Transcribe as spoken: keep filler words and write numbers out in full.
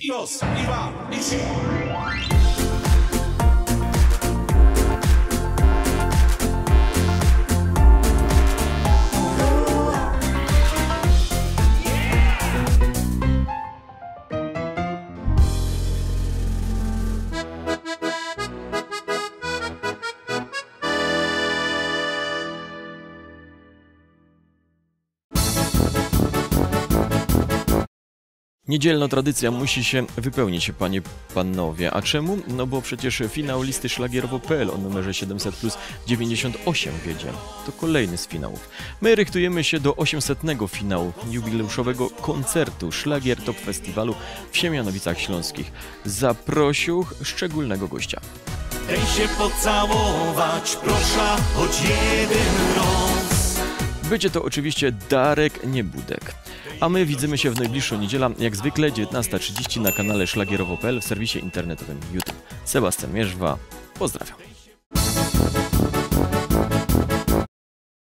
Jos, Iwa, Ishi. Niedzielna tradycja musi się wypełnić, panie, panowie. A czemu? No bo przecież finał listy szlagierowo kropka pe el o numerze siedemset plus dziewięćdziesiąt osiem wiedzie. To kolejny z finałów. My rychtujemy się do osiemsetnego finału jubileuszowego koncertu Szlagier Top Festiwalu w Siemianowicach Śląskich. Zaprosił szczególnego gościa. Daj się pocałować, proszę, choć jeden raz. Będzie to oczywiście Darek Niebudek. A my widzimy się w najbliższą niedzielę, jak zwykle dziewiętnasta trzydzieści na kanale szlagierowo kropka pe el w serwisie internetowym YouTube. Sebastian Mierzwa, pozdrawiam.